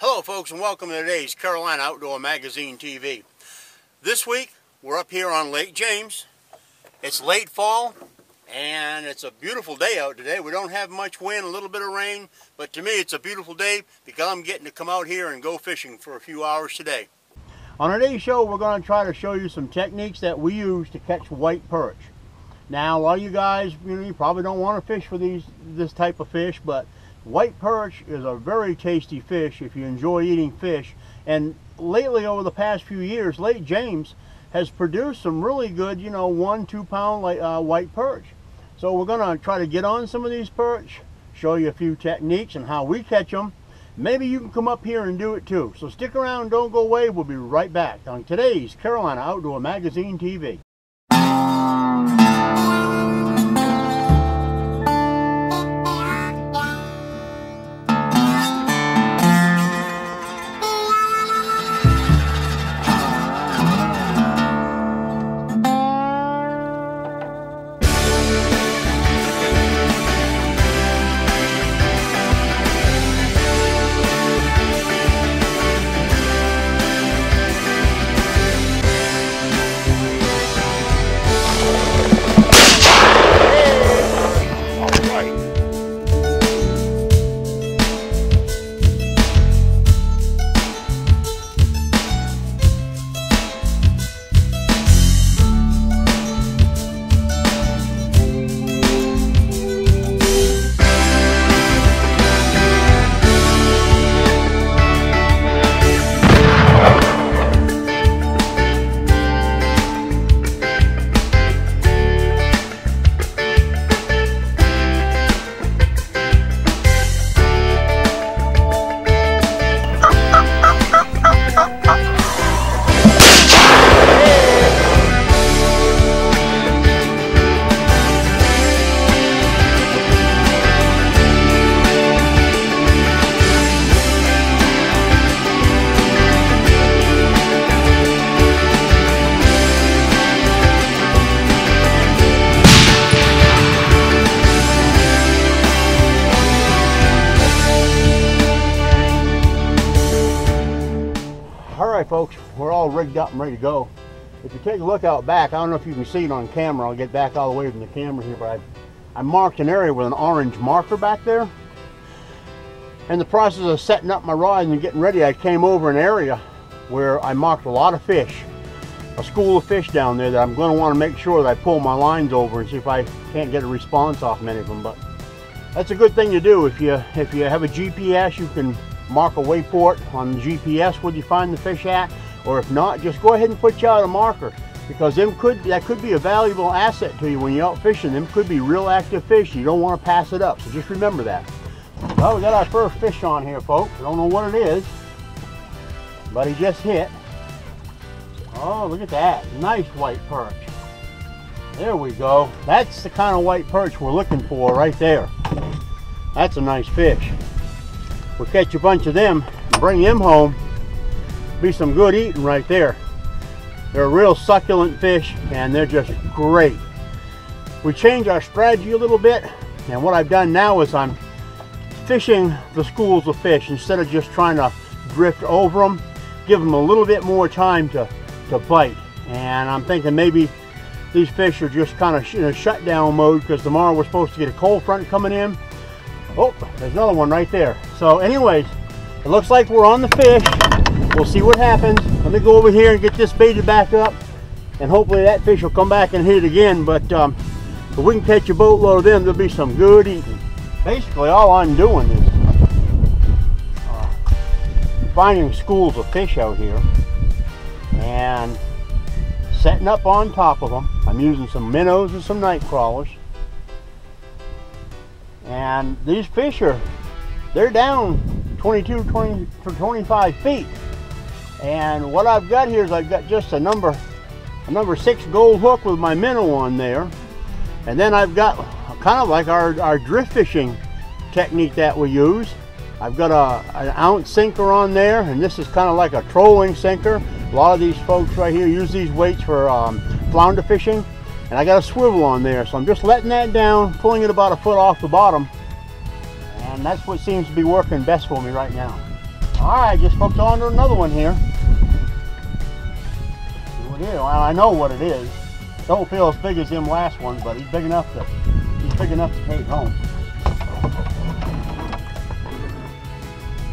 Hello folks, and welcome to today's Carolina Outdoor Magazine TV. This week we're up here on Lake James. It's late fall and it's a beautiful day out today. We don't have much wind, a little bit of rain, but to me it's a beautiful day because I'm getting to come out here and go fishing for a few hours today. On today's show we're going to try to show you some techniques that we use to catch white perch. Now a lot of you guys, you probably don't want to fish for this type of fish, but white perch is a very tasty fish if you enjoy eating fish. And lately, over the past few years, Lake James has produced some really good, 1-2 pound white perch. So we're going to try to get on some of these perch, show you a few techniques and how we catch them. Maybe you can come up here and do it too. So stick around, don't go away. We'll be right back on today's Carolina Outdoor Magazine TV. Folks, we're all rigged up and ready to go. If you take a look out back, I don't know if you can see it on camera. I'll get back all the way from the camera here, but I marked an area with an orange marker back there. In the process of setting up my rod and getting ready, I came over an area where I marked a lot of fish, a school of fish down there that I'm going to want to make sure that I pull my lines over and see if I can't get a response off many of them. But that's a good thing to do. If you have a GPS, you can mark a wayport on the GPS where you find the fish at, or if not, just go ahead and put you out a marker, because that could be a valuable asset to you when you're out fishing. Them could be real active fish. You don't want to pass it up, so just remember that. Well, we got our first fish on here, folks. I don't know what it is, but he just hit. Oh, look at that. Nice white perch. There we go. That's the kind of white perch we're looking for right there. That's a nice fish. We'll catch a bunch of them, bring them home. Be some good eating right there. They're a real succulent fish and they're just great. We changed our strategy a little bit, and what I've done now is I'm fishing the schools of fish instead of just trying to drift over them. Give them a little bit more time to bite, and I'm thinking maybe these fish are just kind of shutdown mode, because tomorrow we're supposed to get a cold front coming in. Oh, there's another one right there. So anyways, it looks like we're on the fish. We'll see what happens. Let me go over here and get this baited back up, and hopefully that fish will come back and hit it again. But if we can catch a boatload of them, there'll be some good eating. Basically, all I'm doing is finding schools of fish out here and setting up on top of them. I'm using some minnows and some night crawlers. And these fish they're down 25 feet. And what I've got here is I've got just a number 6 gold hook with my minnow on there. And then I've got kind of like our drift fishing technique that we use. I've got an ounce sinker on there, and this is kind of like a trolling sinker. A lot of these folks right here use these weights for flounder fishing. And I got a swivel on there, so I'm just letting that down, pulling it about a foot off the bottom, and that's what seems to be working best for me right now. Alright, just hooked on to another one here. Well, I know what it is. Don't feel as big as him last one, but he's big enough to take home.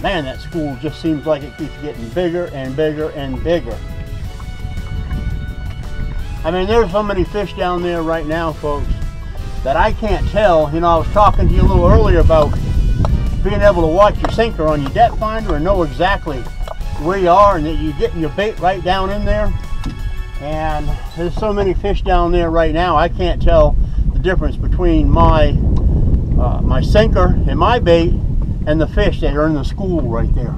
Man, that school just seems like it keeps getting bigger and bigger and bigger. I mean, there's so many fish down there right now, folks, that I can't tell. You know, I was talking to you a little earlier about being able to watch your sinker on your depth finder and know exactly where you are, and that you're getting your bait right down in there. And there's so many fish down there right now, I can't tell the difference between my sinker and my bait and the fish that are in the school right there.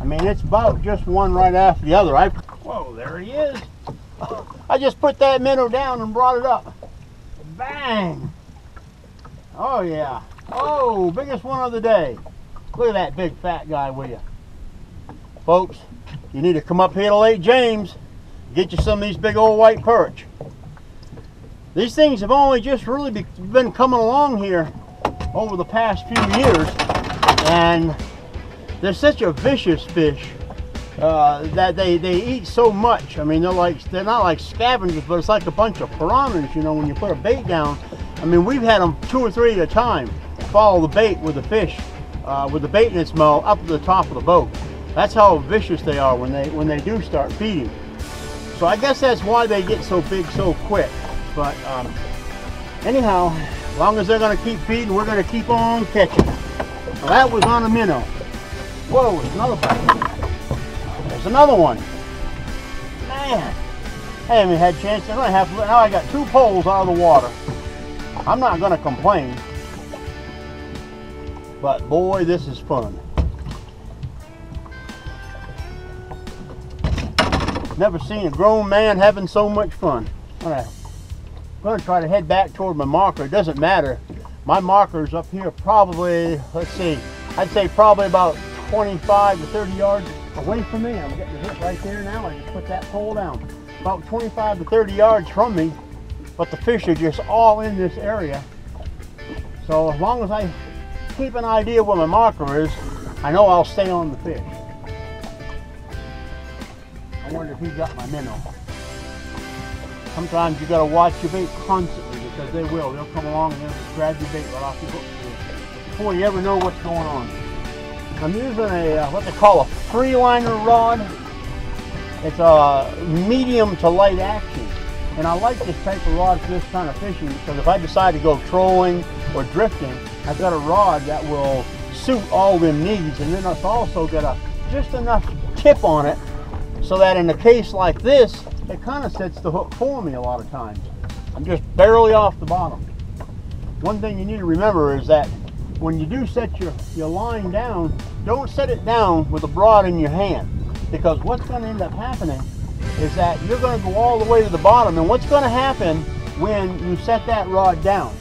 I mean, it's about just one right after the other. Whoa, there he is. I just put that minnow down and brought it up. Bang! Oh yeah. Oh, biggest one of the day. Look at that big fat guy with you. Folks, you need to come up here to Lake James, get you some of these big old white perch. These things have only just really been coming along here over the past few years, and they're such a vicious fish that they eat so much. I mean, they're not like scavengers, but it's like a bunch of piranhas, you know, when you put a bait down. I mean, we've had them 2 or 3 at a time follow the bait with the fish, with the bait in its mouth up to the top of the boat. That's how vicious they are when they do start feeding. So I guess that's why they get so big so quick. But anyhow, as long as they're going to keep feeding, we're going to keep on catching. Now that was on a minnow. Whoa, there's another bite. There's another one. Man, I haven't had a chance. I'm going to have to look. Now I got 2 poles out of the water. I'm not going to complain. But boy, this is fun. Never seen a grown man having so much fun. All right. I'm going to try to head back toward my marker. It doesn't matter. My marker's up here probably, let's see, I'd say probably about 25 to 30 yards away from me. I'm getting hit right there now. I just put that pole down. About 25 to 30 yards from me, but the fish are just all in this area. So as long as I keep an idea where my marker is, I know I'll stay on the fish. I wonder if he got my minnow. Sometimes you got to watch your bait constantly, because they will. They'll come along and they'll just grab your bait right off your hook before you ever know what's going on. I'm using a what they call a freeliner rod. It's a medium to light action, and I like this type of rod for this kind of fishing, because if I decide to go trolling or drifting, I've got a rod that will suit all them needs, and then it's also got just enough tip on it so that in a case like this, it kind of sets the hook for me a lot of times. I'm just barely off the bottom. One thing you need to remember is that when you do set your line down, don't set it down with a rod in your hand, because what's going to end up happening is that you're going to go all the way to the bottom, and what's going to happen when you set that rod down,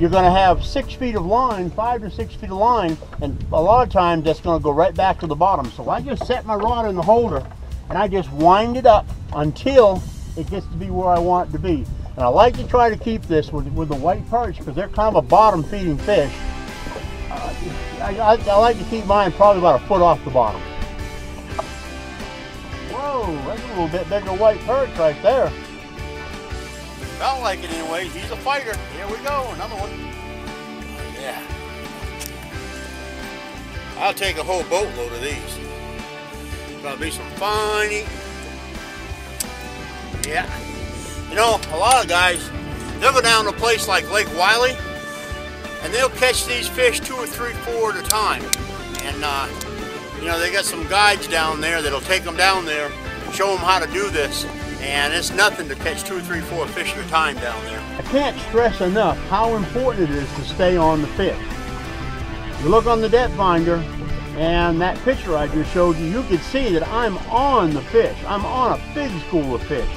you're going to have 6 feet of line, 5 to 6 feet of line, and a lot of times that's going to go right back to the bottom. So I just set my rod in the holder, and I just wind it up until it gets to be where I want it to be. And I like to try to keep this with the white perch, because they're kind of a bottom feeding fish. I like to keep mine probably about 1 foot off the bottom. Whoa, that's a little bit bigger white perch right there. Felt like it anyway. He's a fighter. Here we go, another one. Yeah. I'll take a whole boatload of these. Gonna be some fun eating. Yeah, you know, a lot of guys, they'll go down to a place like Lake Wylie, and they'll catch these fish 2 or 3, 4 at a time. And you know, they got some guides down there that'll take them down there, show them how to do this, and it's nothing to catch 2, 3, 4 fish at a time down there. I can't stress enough how important it is to stay on the fish. You look on the depth finder, and that picture I just showed you, you could see that I'm on the fish. I'm on a big school of fish.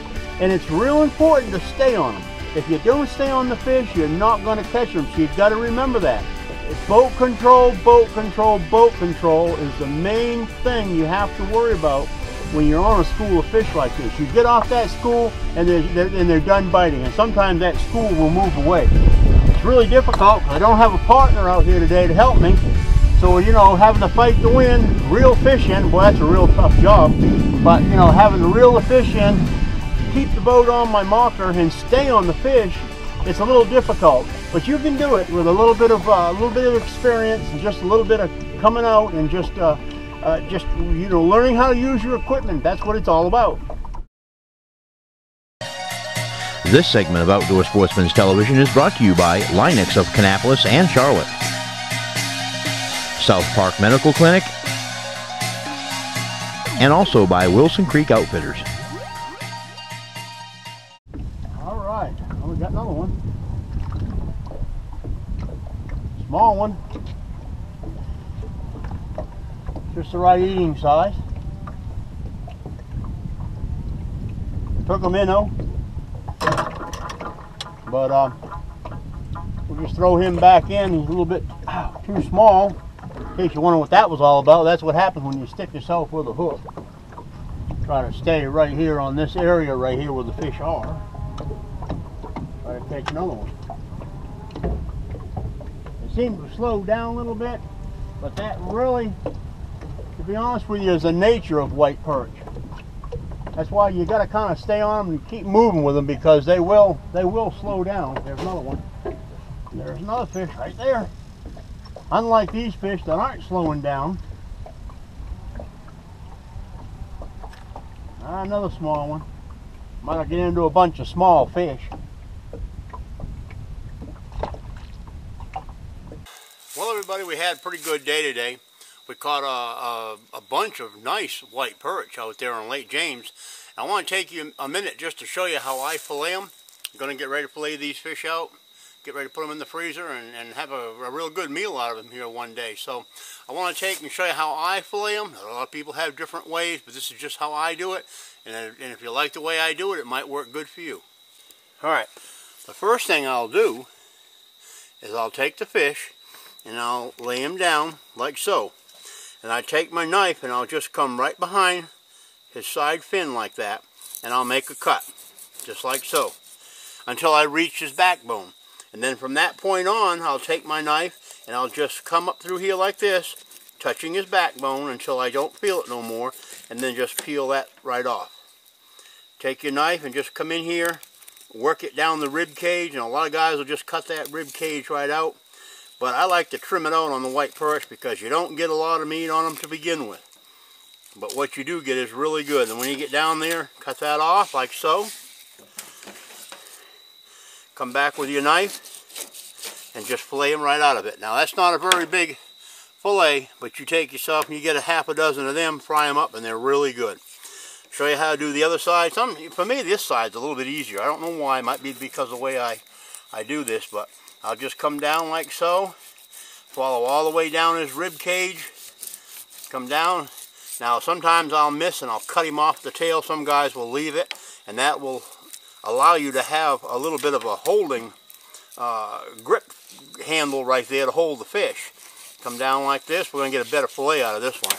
And it's real important to stay on them. If you don't stay on the fish, you're not going to catch them. So you've got to remember that. Boat control, boat control, boat control is the main thing you have to worry about when you're on a school of fish like this. You get off that school and they're done biting. And sometimes that school will move away. It's really difficult because I don't have a partner out here today to help me. So, you know, having to fight the wind, reel fish in, boy, that's a real tough job. But, you know, having to reel the fish in, keep the boat on my marker and stay on the fish, it's a little difficult. But you can do it with a little bit of experience and just a little bit of coming out and just you know, learning how to use your equipment. That's what it's all about. This segment of Outdoor Sportsman's Television is brought to you by Linex of Kannapolis and Charlotte, South Park Medical Clinic, and also by Wilson Creek Outfitters. All right, well, we got another one. Small one, just the right eating size. Took them in though, but we'll just throw him back in. He's a little bit too small. In case you're wondering what that was all about, that's what happens when you stick yourself with a hook. Trying to stay right here on this area right here where the fish are. Try to catch another one. Seems to slow down a little bit, but that really, to be honest with you, is the nature of white perch. That's why you got to kind of stay on them and keep moving with them, because they will slow down. There's another one. There's another fish right there. Unlike these fish that aren't slowing down. Another small one. Might not get into a bunch of small fish. Well, everybody, we had a pretty good day today. We caught a bunch of nice white perch out there on Lake James. I want to take you a minute just to show you how I fillet them. I'm going to get ready to fillet these fish out, get ready to put them in the freezer, and have a real good meal out of them here one day. So I want to take and show you how I fillet them. A lot of people have different ways, but this is just how I do it. And if you like the way I do it, it might work good for you. All right, the first thing I'll do is I'll take the fish, and I'll lay him down like so, and I take my knife and I'll just come right behind his side fin like that, and I'll make a cut just like so until I reach his backbone. And then from that point on, I'll take my knife and I'll just come up through here like this, touching his backbone until I don't feel it no more, and then just peel that right off. Take your knife and just come in here, work it down the rib cage, and a lot of guys will just cut that rib cage right out. But I like to trim it out on the white perch because you don't get a lot of meat on them to begin with. But what you do get is really good. And when you get down there, cut that off like so. Come back with your knife and just fillet them right out of it. Now that's not a very big fillet, but you take yourself and you get a half a dozen of them, fry them up, and they're really good. Show you how to do the other side. For me, this side's a little bit easier. I don't know why. It might be because of the way I do this, but I'll just come down like so, follow all the way down his rib cage, come down. Now sometimes I'll miss and I'll cut him off the tail. Some guys will leave it, and that will allow you to have a little bit of a holding grip handle right there to hold the fish. Come down like this. We're going to get a better fillet out of this one.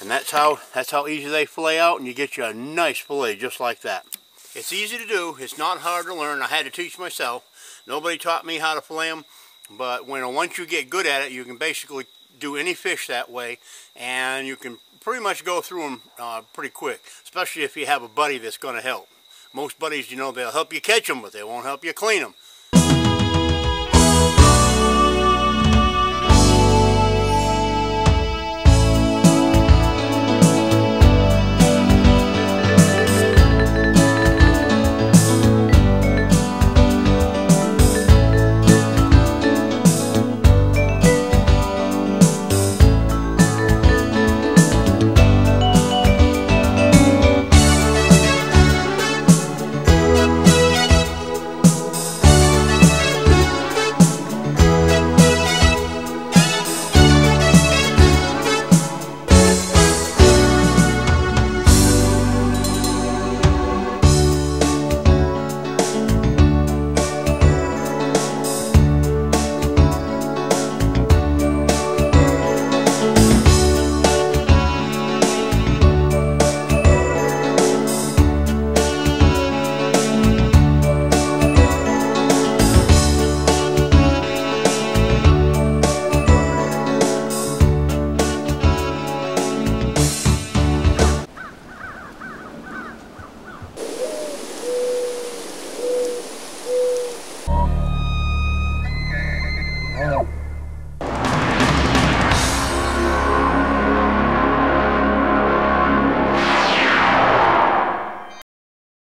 And that's how easy they fillet out, and you get you a nice fillet just like that. It's easy to do. It's not hard to learn. I had to teach myself. Nobody taught me how to fillet them, but once you get good at it, you can basically do any fish that way, and you can pretty much go through them pretty quick, especially if you have a buddy that's going to help. Most buddies, they'll help you catch them, but they won't help you clean them.